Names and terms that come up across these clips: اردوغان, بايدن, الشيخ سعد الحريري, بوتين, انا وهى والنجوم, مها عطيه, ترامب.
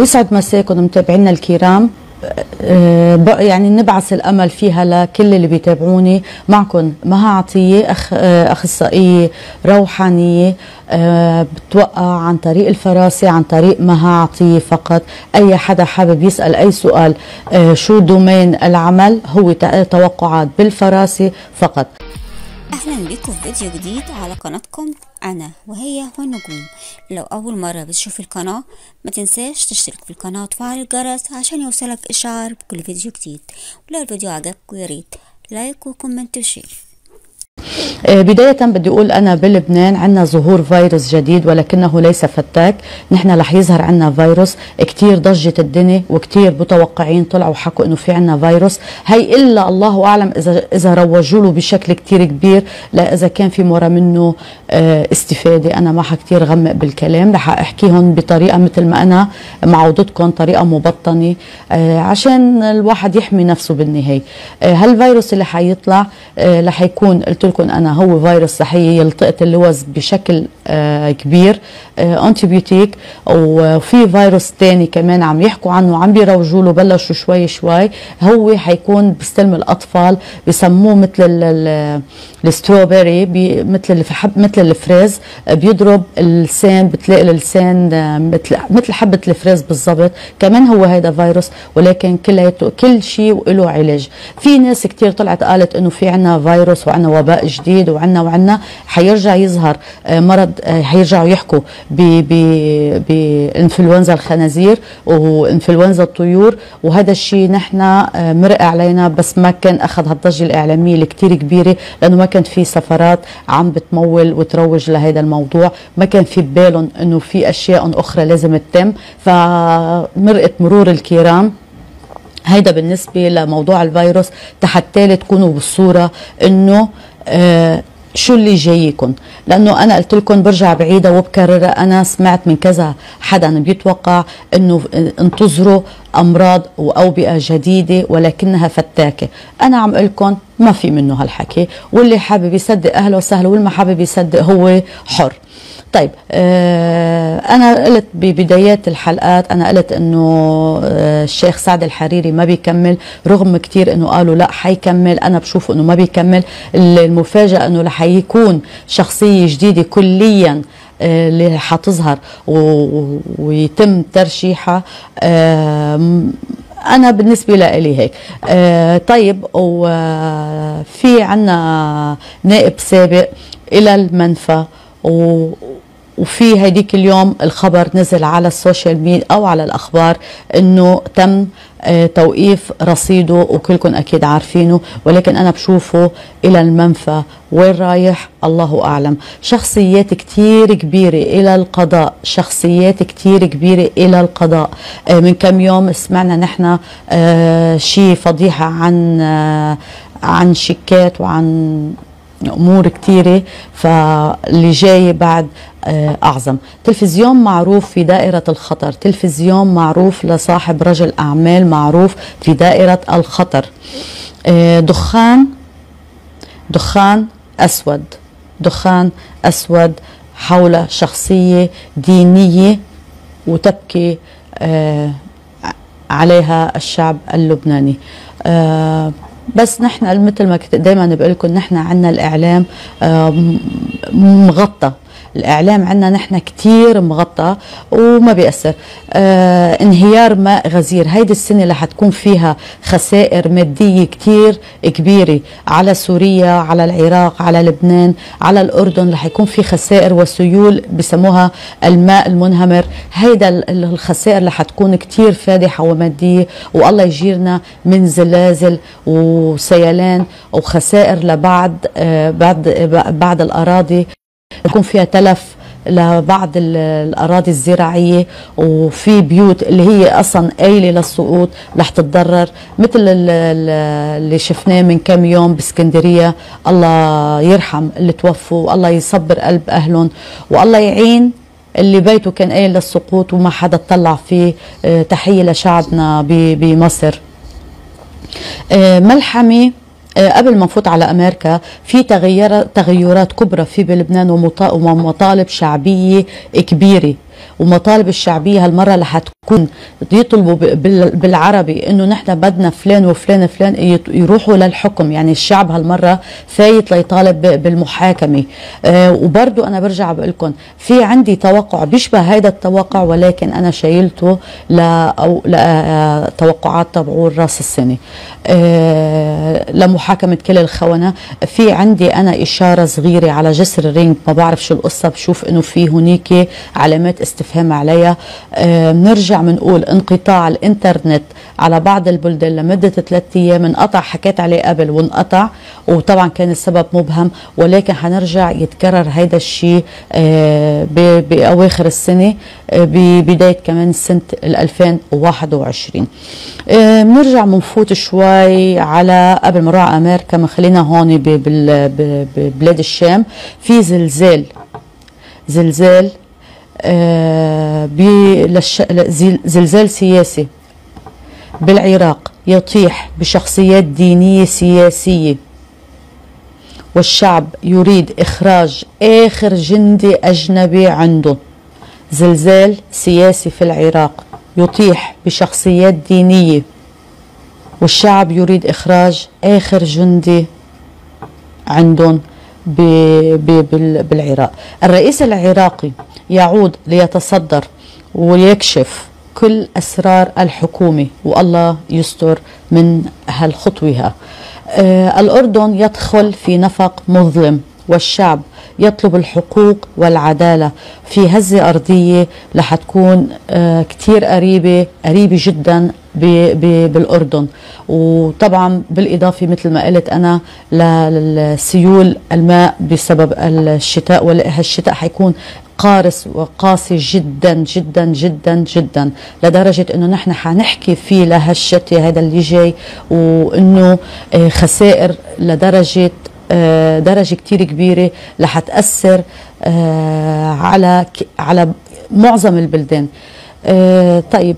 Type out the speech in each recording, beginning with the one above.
يسعد مساكم متابعينا الكرام. يعني نبعث الأمل فيها لكل اللي بيتابعوني. معكم مها عطيه، أخصائية روحانية، بتوقع عن طريق الفراسة، عن طريق مها عطيه فقط. أي حدا حابب يسأل أي سؤال شو دومين العمل، هو توقعات بالفراسة فقط. أهلا بكم في فيديو جديد على قناتكم أنا وهي والنجوم. لو أول مرة بتشوف القناة ما تنساش تشترك في القناة وتفعل الجرس عشان يوصلك إشعار بكل فيديو جديد. ولو الفيديو عجبكم يا ريت لايك وكومنت وشير. بداية بدي أقول أنا بلبنان عنا ظهور فيروس جديد ولكنه ليس فتاك. نحن رح يظهر عنا فيروس كتير ضجت الدنيا وكتير متوقعين طلعوا وحكوا إنه في عنا فيروس. هي إلا الله أعلم إذا روجوا له بشكل كتير كبير، لا إذا كان في مرة منه استفادة. أنا ما حكتير غمق بالكلام، رح أحكيهم بطريقة مثل ما أنا معودتكم، طريقة مبطنة عشان الواحد يحمي نفسه بالنهاية. هالفيروس اللي حيطلع رح يكون قلت لكم أنا هو فيروس صحي يلتقط اللوز بشكل كبير، انتيبيوتيك. وفي فيروس ثاني كمان عم يحكوا عنه، عم بيروجوا له، بلشوا شوي شوي. هو حيكون بيستلم الاطفال، بسموه مثل الستروبري، مثل الفريز، بيضرب اللسان، بتلاقي اللسان مثل حبه الفريز بالضبط. كمان هو هذا فيروس، ولكن كل شيء وله علاج. في ناس كثير طلعت قالت انه في عنا فيروس وعنا وباء جديد وعنا حيرجع يظهر مرض، حيرجعوا يحكوا بانفلونزا الخنازير وانفلونزا الطيور. وهذا الشيء نحن مرق علينا، بس ما كان اخذ هالضجه الاعلاميه اللي كثير كبيره، لانه ما كان في سفرات عم بتمول وتروج لهذا الموضوع، ما كان في ببالهم انه في اشياء اخرى لازم تتم. فمرقت مرور الكرام. هيدا بالنسبه لموضوع الفيروس، حتى تكونوا بالصوره انه شو اللي جايكم. لانه انا قلت لكم برجع بعيده وبكررها، انا سمعت من كذا حدا بيتوقع انه انتظروا امراض واوبئه جديده ولكنها فتاكه. انا عم اقول لكم ما في منه هالحكي، واللي حابب يصدق اهله وسهله، واللي ما حابب يصدق هو حر. طيب انا قلت ببدايات الحلقات، انا قلت انه الشيخ سعد الحريري ما بيكمل، رغم كثير انه قالوا لا حيكمل. انا بشوف انه ما بيكمل. المفاجاه انه رح يكون شخصيه جديده كليا اللي حتظهر ويتم ترشيحها. أنا بالنسبة لي هيك. طيب، وفي عنا نائب سابق إلى المنفى، وفي هديك اليوم الخبر نزل على السوشيال ميديا أو على الأخبار إنه تم توقيف رصيده، وكلكم أكيد عارفينه، ولكن أنا بشوفه إلى المنفى. وين رايح الله أعلم. شخصيات كتير كبيرة إلى القضاء، شخصيات كتير كبيرة إلى القضاء. من كم يوم سمعنا نحن شي فضيحة عن شيكات وعن أمور كتيرة، فاللي جاي بعد أعظم. تلفزيون معروف في دائرة الخطر، تلفزيون معروف لصاحب رجل أعمال معروف في دائرة الخطر. دخان أسود، دخان أسود حول شخصية دينية وتبكي عليها الشعب اللبناني. بس نحن مثل ما دايما بقول لكم، نحن عندنا الإعلام مغطى، الإعلام عندنا نحن كتير مغطى وما بيأثر. انهيار ماء غزير، هيدي السنة اللي حتكون فيها خسائر مادية كتير كبيرة على سوريا، على العراق، على لبنان، على الأردن، اللي حيكون في خسائر وسيول بسموها الماء المنهمر. هيدا الخسائر اللي حتكون كتير فادحة ومادية، والله يجيرنا من زلازل وسيلان وخسائر لبعض بعض الأراضي، يكون فيها تلف لبعض الأراضي الزراعية، وفي بيوت اللي هي أصلا قايلة للسقوط رح تتضرر، مثل اللي شفناه من كم يوم باسكندرية. الله يرحم اللي توفوا، والله يصبر قلب أهلهم، والله يعين اللي بيته كان قايل للسقوط وما حدا اطلع فيه. تحية لشعبنا بمصر. ملحمة. قبل ما نفوت على امريكا، في تغيرات كبرى في لبنان ومطالب شعبيه كبيره ومطالب الشعبيه هالمره اللي هتكون يطلبوا بالعربي انه نحن بدنا فلان وفلان فلان يروحوا للحكم، يعني الشعب هالمره فايت ليطالب بالمحاكمه. وبرضه انا برجع بقول لكم في عندي توقع بيشبه هذا التوقع، ولكن انا شايلته لتوقعات تبعول راس السنه لمحاكمه كل الخونه. في عندي انا اشاره صغيره على جسر رينج، ما بعرف شو القصه، بشوف انه في هنيك علامات استفهام عليها. بنرجع بنقول انقطاع الانترنت على بعض البلدان لمده 3 ايام، انقطع، حكيت عليه قبل وانقطع، وطبعا كان السبب مبهم، ولكن حنرجع يتكرر هيدا الشيء باواخر السنه ببدايه كمان سنه 2021. بنرجع بنفوت شوي على قبل ما نروح على امريكا، ما خلينا هون ببلاد الشام. في زلزال سياسي بالعراق يطيح بشخصيات دينية سياسية، والشعب يريد إخراج آخر جندي أجنبي عنده. زلزال سياسي في العراق يطيح بشخصيات دينية، والشعب يريد إخراج آخر جندي عندهم بالعراق. الرئيس العراقي يعود ليتصدر ويكشف كل أسرار الحكومة، والله يستر من هالخطوة. الأردن يدخل في نفق مظلم، والشعب يطلب الحقوق والعدالة في هزة أرضية رح تكون كتير قريبة جدا بالأردن. وطبعا بالإضافة مثل ما قلت أنا لسيول الماء بسبب الشتاء، والشتاء حيكون قارس وقاسي جدا جدا جدا جدا، لدرجة انه نحن حنحكي فيه لهالشتي هذا اللي جاي، وانه خسائر لدرجة درجة كتير كبيرة رح تأثر على معظم البلدان. طيب،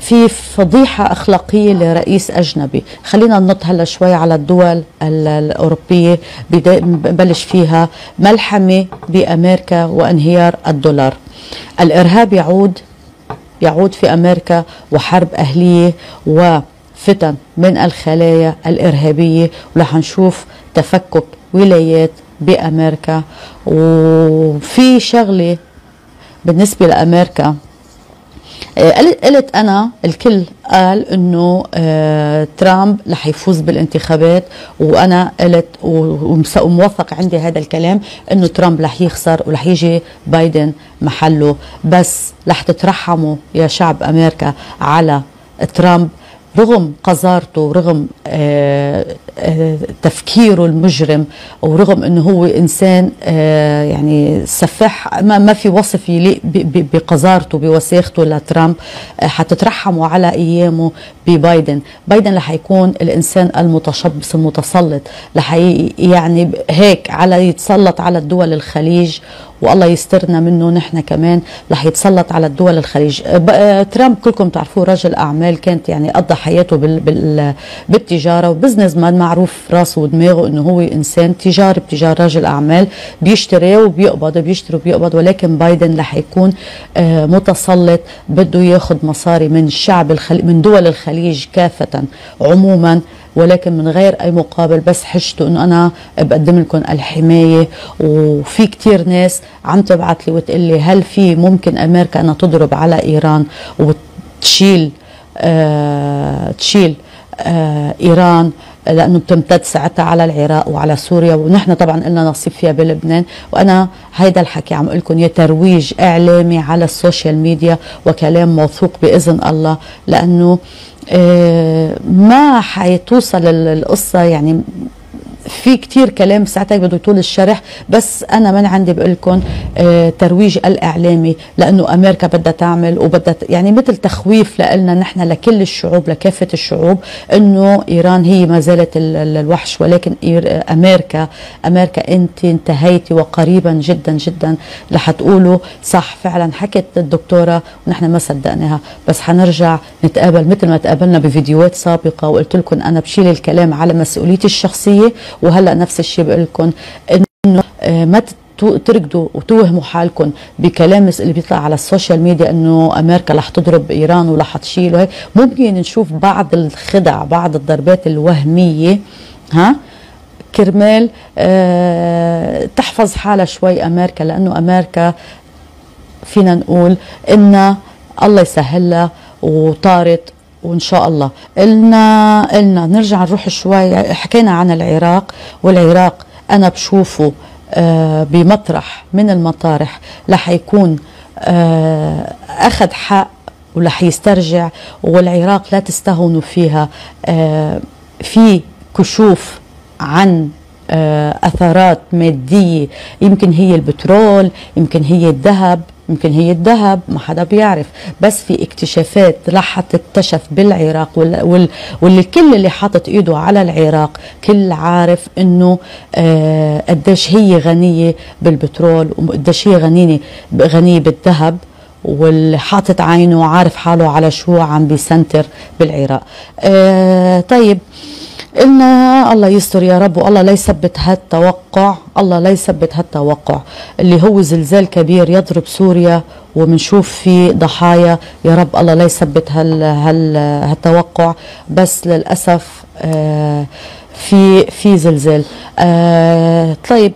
في فضيحة أخلاقية لرئيس أجنبي. خلينا ننط هلا شوي على الدول الأوروبية، ببلش فيها ملحمة بأمريكا وانهيار الدولار. الإرهاب يعود في أمريكا، وحرب أهلية وفتن من الخلايا الإرهابية، ورح نشوف تفكك ولايات بأمريكا. وفي شغلة بالنسبة لأمريكا قلت أنا، الكل قال إنه ترامب رح يفوز بالانتخابات، وأنا قلت وموافق عندي هذا الكلام إنه ترامب رح يخسر ورح يجي بايدن محله، بس رح تترحموا يا شعب أمريكا على ترامب رغم قذارته، رغم تفكيره المجرم، ورغم انه هو انسان يعني سفاح، ما في وصف يليق بقذارته بوساخته لترامب. حتترحموا على ايامه ببايدن. بايدن رح يكون الانسان المتشبث المتسلط، رح يعني هيك على يتسلط على الدول الخليج، والله يسترنا منه نحن كمان رح يتسلط على الدول الخليج. ترامب كلكم تعرفوه رجل اعمال، كانت يعني قضى حياته بالتجاره وبزنس مان، معروف راسه ودماغه انه هو انسان تجاري، بتجار راجل اعمال، بيشتري وبيقبض بيشتري وبيقبض. ولكن بايدن رح يكون متسلط، بده ياخذ مصاري من الشعب من دول الخليج كافه عموما، ولكن من غير اي مقابل، بس حشته انه انا بقدم لكم الحمايه. وفي كثير ناس عم تبعت لي وتقول لي هل في ممكن امريكا انها تضرب على ايران وتشيل ايران، لانه بتمتد ساعتها على العراق وعلى سوريا، ونحن طبعا لنا نصيب فيها بلبنان. وانا هيدا الحكي عم اقول لكم يا ترويج اعلامي على السوشيال ميديا، وكلام موثوق باذن الله، لانه ما حيتوصل القصه، يعني في كتير كلام ساعتها بده يطول الشرح، بس انا من عندي بقول لكم ترويج الاعلامي، لانه امريكا بدها تعمل وبدها يعني مثل تخويف لنا نحن، لكل الشعوب، لكافه الشعوب، انه ايران هي ما زالت الوحش، ولكن امريكا انت انتهيتي، وقريبا جدا جدا رح تقولوا صح فعلا حكت الدكتوره ونحن ما صدقناها. بس حنرجع نتقابل مثل ما تقابلنا بفيديوهات سابقه، وقلت لكم انا بشيل الكلام على مسؤوليتي الشخصيه، وهلا نفس الشيء بقول لكم انه ما تركضوا وتوهموا حالكم بكلام اللي بيطلع على السوشيال ميديا انه امريكا رح تضرب ايران ورح تشيل وهيك، ممكن نشوف بعض الخدع، بعض الضربات الوهميه ها كرمال تحفظ حالها شوي امريكا، لانه امريكا فينا نقول ان الله يسهلها وطارت. وان شاء الله قلنا نرجع نروح شوي. حكينا عن العراق، والعراق انا بشوفه بمطرح من المطارح رح يكون اخذ حق ورح يسترجع، والعراق لا تستهونوا فيها. في كشوف عن اثارات ماديه، يمكن هي البترول، يمكن هي الذهب، ما حدا بيعرف، بس في اكتشافات رح تكتشف بالعراق، والكل اللي حاطط ايده على العراق كل عارف انه قديش هي غنيه بالبترول وقديش هي غنيه بالذهب، واللي حاطط عينه وعارف حاله على شو عم بيسنتر بالعراق. طيب قلنا الله يستر يا رب، والله لا يثبت هالتوقع، اللي هو زلزال كبير يضرب سوريا وبنشوف في ضحايا. يا رب الله لا يثبت هالتوقع، بس للاسف في زلزال. طيب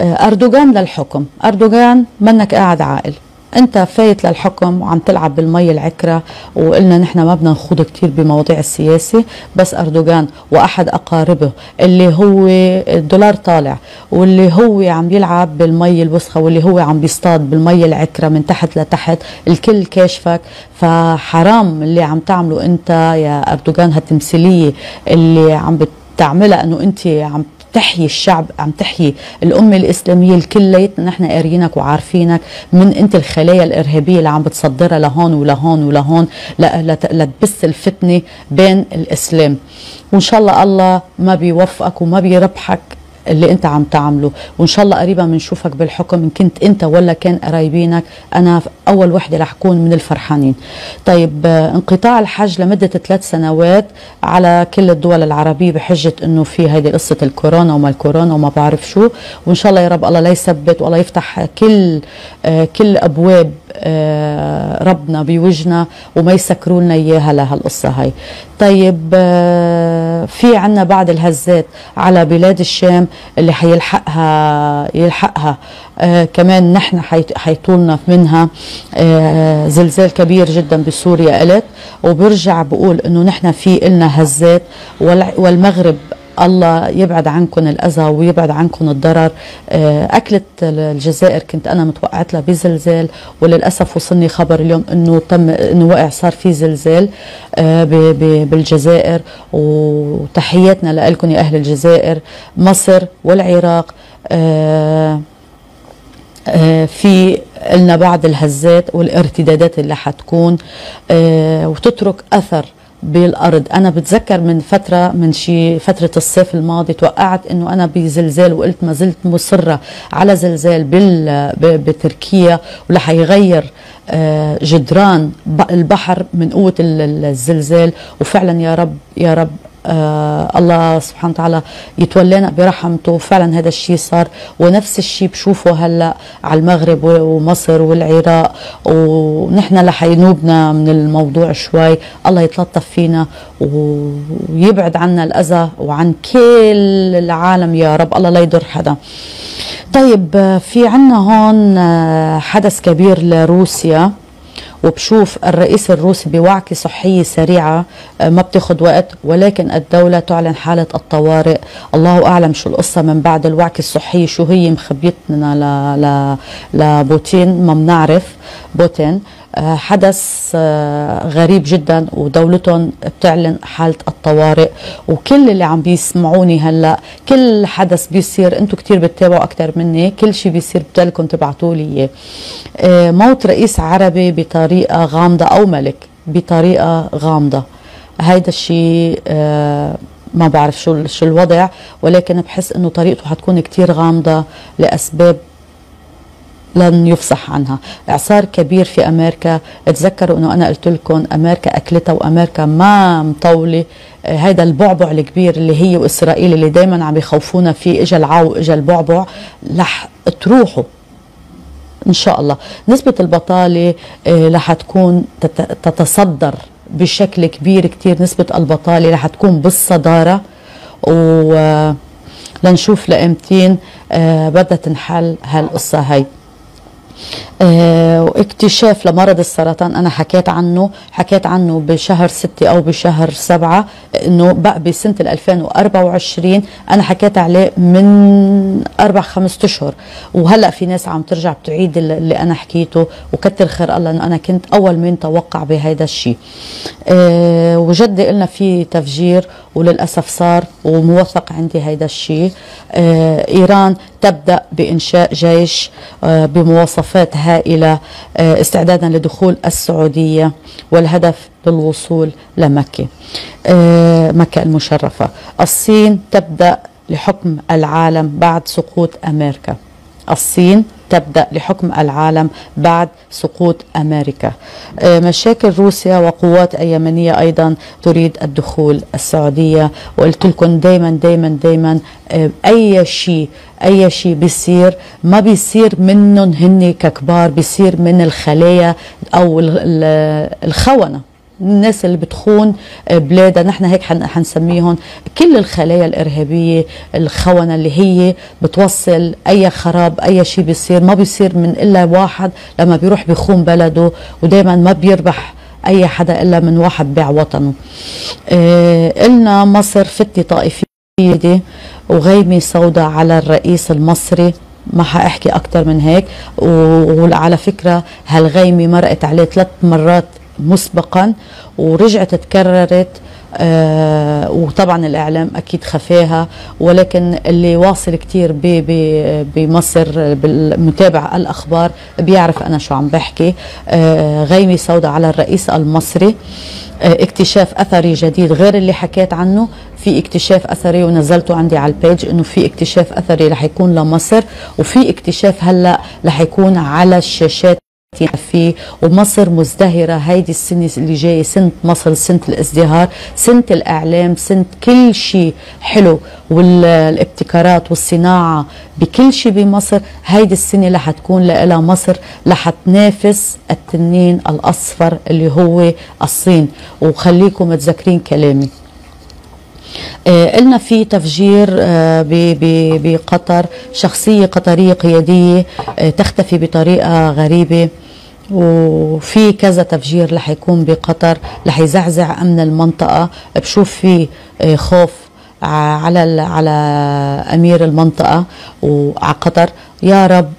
اردوغان للحكم، اردوغان منك قاعد عاقل، انت فايت للحكم وعم تلعب بالمي العكره. وقلنا نحن ما بدنا نخوض كثير بمواضيع السياسه، بس اردوغان واحد اقاربه اللي هو الدولار طالع، واللي هو عم يلعب بالمي الوسخه، واللي هو عم بيصطاد بالمي العكره من تحت لتحت، الكل كاشفك. فحرام اللي عم تعمله انت يا اردوغان، هالتمثيليه اللي عم بتعملها انه انت عم تحيي الشعب، عم تحيي الأمة الإسلامية الكليتنا، نحن قاريينك وعارفينك من أنت الخلايا الإرهابية اللي عم بتصدرها لهون ولهون ولهون لتبث الفتنة بين الإسلام. وإن شاء الله الله ما بيوفقك وما بيربحك اللي أنت عم تعمله، وإن شاء الله قريبا بنشوفك بالحكم، إن كنت أنت ولا كان قرايبينك. أنا أول وحدة رح أكون من الفرحانين. طيب انقطاع الحج لمدة 3 سنوات على كل الدول العربية بحجة إنه في هيدي قصة الكورونا وما الكورونا وما بعرف شو، وإن شاء الله يا رب الله لا يثبت، والله يفتح كل أبواب ربنا بوجهنا وما يسكروا لنا إياها لهالقصة هاي. طيب في عنا بعض الهزات على بلاد الشام اللي حيلحقها كمان نحن، حيطولنا منها زلزال كبير جدا بسوريا. قلت وبرجع بقول انه نحن في إلنا هزات، والمغرب الله يبعد عنكم الأذى ويبعد عنكم الضرر. أكلة الجزائر كنت أنا متوقعت لها بزلزال، وللأسف وصلني خبر اليوم أنه وقع، صار في زلزال بالجزائر. وتحياتنا لكم يا أهل الجزائر. مصر والعراق في لنا بعض الهزات والارتدادات اللي حتكون وتترك أثر بالارض. انا بتذكر من فتره، من شي فتره الصيف الماضي، توقعت انه انا بزلزال، وقلت ما زلت مصره على زلزال بتركيا، ورح يغير جدران البحر من قوه الزلزال. وفعلا يا رب يا رب الله سبحانه وتعالى يتولانا برحمته، فعلا هذا الشيء صار. ونفس الشيء بشوفه هلا على المغرب ومصر والعراق، ونحن رح ينوبنا من الموضوع شوي. الله يتلطف فينا ويبعد عنا الاذى وعن كل العالم يا رب، الله لا يضر حدا. طيب في عنا هون حدث كبير لروسيا، وبشوف الرئيس الروسي بوعكة صحية سريعة ما بتاخد وقت، ولكن الدولة تعلن حالة الطوارئ. الله أعلم شو القصة من بعد الوعكة الصحية، شو هي مخبيتنا لبوتين ما بنعرف. بوتين حدث غريب جدا، ودولتهم بتعلن حالة الطوارئ. وكل اللي عم بيسمعوني هلا، كل حدث بيصير انتم كتير بتتابعوا اكتر مني، كل شيء بيصير بتلكم تبعتوا لي اياه. موت رئيس عربي بطريقة غامضة، او ملك بطريقة غامضة، هيدا الشيء ما بعرف شو الوضع، ولكن بحس انه طريقته حتكون كتير غامضة لاسباب لن يفصح عنها. إعصار كبير في أمريكا. تذكروا أنه أنا قلت لكم أمريكا أكلتها وأمريكا ما مطولة. هذا البعبع الكبير اللي هي وإسرائيل اللي دايما عم يخوفونا فيه، إجا العو إجا البعبع، رح تروحوا إن شاء الله. نسبة البطالة رح تكون تتصدر بشكل كبير كتير. نسبة البطالة رح تكون بالصدارة، و لنشوف لامتين بدها تنحل هالقصة هاي. واكتشاف لمرض السرطان أنا حكيت عنه بشهر 6 أو بشهر 7، إنه بقى بسنة 2024 أنا حكيت عليه من 4-5 أشهر، وهلأ في ناس عم ترجع بتعيد اللي أنا حكيته، وكتر خير الله إنه أنا كنت أول من توقع بهذا الشيء. وجد قلنا في تفجير وللأسف صار، وموثق عندي هذا الشيء. إيران تبدأ بإنشاء جيش بمواصفات هائلة استعدادا لدخول السعودية، والهدف للوصول لمكة، مكة المشرفة. الصين تبدأ لحكم العالم بعد سقوط أمريكا. الصين تبدأ لحكم العالم بعد سقوط أمريكا. مشاكل روسيا وقوات أيمنية أيضا تريد الدخول السعودية. وقلت لكم دايما أي شيء بيصير ما بيصير منهم هن ككبار، بيصير من الخلايا أو الخونة، الناس اللي بتخون بلادها، نحن هيك حنسميهم كل الخلايا الارهابيه، الخونه اللي هي بتوصل اي خراب، اي شيء بيصير ما بيصير من الا واحد لما بيروح بيخون بلده، ودائما ما بيربح اي حدا الا من واحد باع وطنه. قلنا مصر فتنه طائفيه وغيمه سوداء على الرئيس المصري، ما حاحكي اكثر من هيك. وعلى فكره هالغيمه مرقت عليه 3 مرات مسبقا ورجعت تكررت، وطبعا الإعلام أكيد خفاها، ولكن اللي واصل كتير بمصر بالمتابع الأخبار بيعرف أنا شو عم بحكي. غيمة سوداء على الرئيس المصري. اكتشاف أثري جديد غير اللي حكيت عنه، في اكتشاف أثري ونزلته عندي على البيج، إنه في اكتشاف أثري رح يكون لمصر، وفي اكتشاف هلأ رح يكون على الشاشات فيه. ومصر مزدهرة هيدي السنة اللي جاية، سنة مصر، سنة الازدهار، سنة الإعلام، سنة كل شيء حلو، والابتكارات والصناعة بكل شيء بمصر. هيدي السنة رح تكون لها مصر رح تنافس التنين الأصفر اللي هو الصين، وخليكم متذكرين كلامي. قلنا في تفجير بقطر، شخصية قطرية قيادية تختفي بطريقة غريبة، وفي كذا تفجير رح يكون بقطر رح يزعزع أمن المنطقة. بشوف في خوف على أمير المنطقة وعلى قطر، يا رب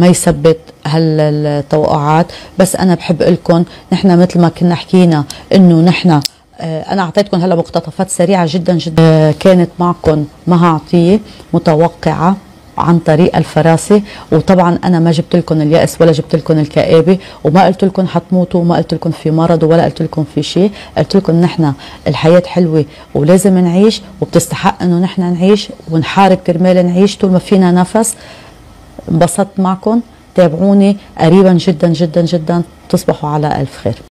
ما يثبت هالتوقعات. بس أنا بحب لكم نحن مثل ما كنا حكينا إنه نحن أنا أعطيتكم هلا مقتطفات سريعة جدا. كانت معكم مها عطيه متوقعة عن طريق الفراسة، وطبعا أنا ما جبت لكم اليأس ولا جبت لكم الكآبة، وما قلت لكم حتموتوا، وما قلت لكم في مرض، ولا قلت لكم في شيء. قلت لكم نحن الحياة حلوة ولازم نعيش، وبتستحق إنه نحن نعيش ونحارب كرمال نعيش طول ما فينا نفس. انبسطت معكم، تابعوني قريبا جدا جدا جدا. تصبحوا على ألف خير.